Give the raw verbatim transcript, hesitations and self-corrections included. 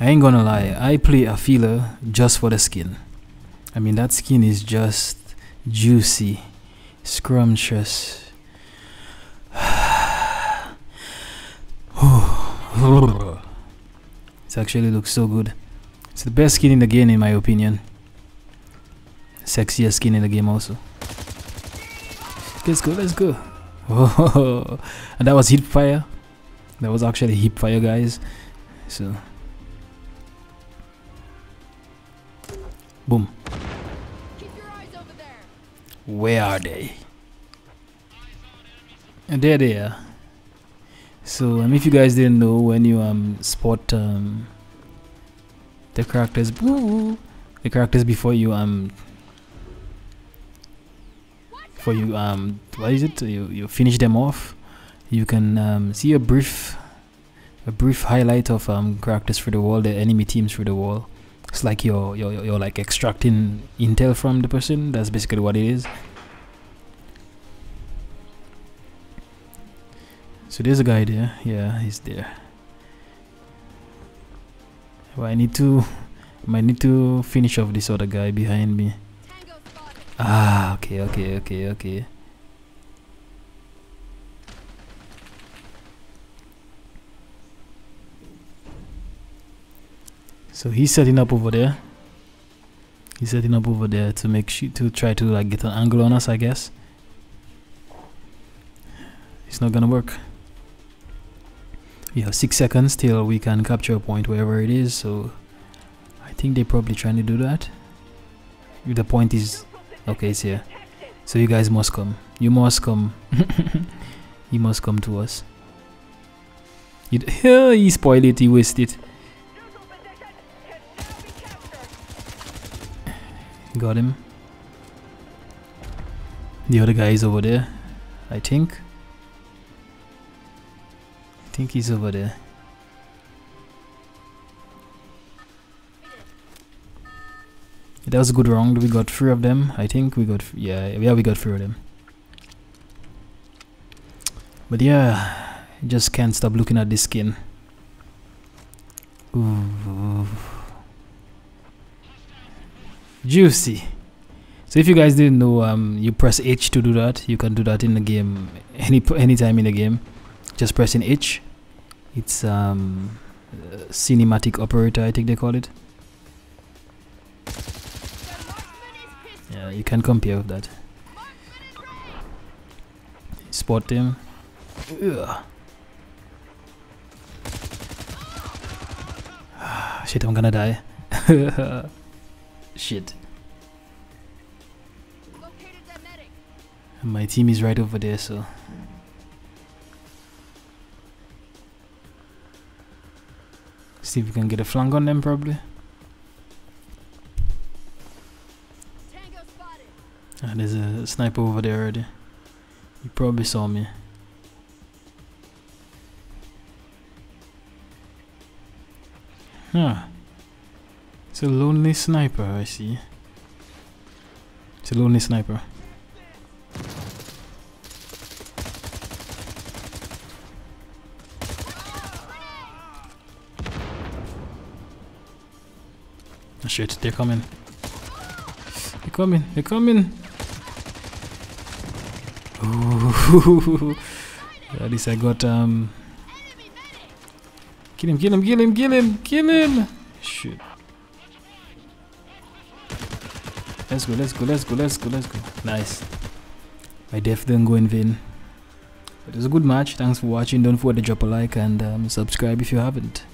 I ain't gonna lie, I play a filler just for the skin. I mean, that skin is just juicy, scrumptious. It actually looks so good. It's the best skin in the game, in my opinion. Sexiest skin in the game also. Let's go, let's go. Oh, and that was hip fire. That was actually hip fire, guys. So boom. Keep your eyes over there. Where are they? And there they are. So um, if you guys didn't know, when you um spot um the characters woo, the characters before you um before you um what is it you, you finish them off, you can um see a brief a brief highlight of um characters through the wall, the enemy teams through the wall. It's like you're, you're, you're like extracting intel from the person. That's basically what it is. So there's a guy there. Yeah, he's there. Well, I need to... I might need to finish off this other guy behind me. Ah, okay, okay, okay, okay. So he's setting up over there. He's setting up over there to make sh to try to like get an angle on us, I guess. It's not gonna work. We have six seconds till we can capture a point wherever it is. So I think they're probably trying to do that. If the point is okay, it's here. So you guys must come. You must come. You must come to us. You he spoiled it. He wasted it. Got him. The other guy is over there, I think. I think he's over there. That was a good round. We got three of them. I think we got yeah, yeah, we got three of them. But yeah, I just can't stop looking at this skin. Ooh. Juicy. So if you guys didn't know, um you press H to do that. You can do that in the game any anytime in the game, just pressing H. It's um cinematic operator, I think they call it. Yeah, you can compare with that. Spot them. Ugh. Shit, I'm gonna die. Shit. My team is right over there, so see if we can get a flank on them, probably. Ah, there's a sniper over there already. You probably saw me. Huh. It's a lonely sniper, I see. It's a lonely sniper. Oh shit, they're coming. They're coming, they're coming. Ooh. At least I got um kill him, kill him, kill him, kill him, kill him. Shit. Let's go, let's go, let's go, let's go, let's go. Nice. My death didn't go in vain. But it was a good match. Thanks for watching. Don't forget to drop a like and um, subscribe if you haven't.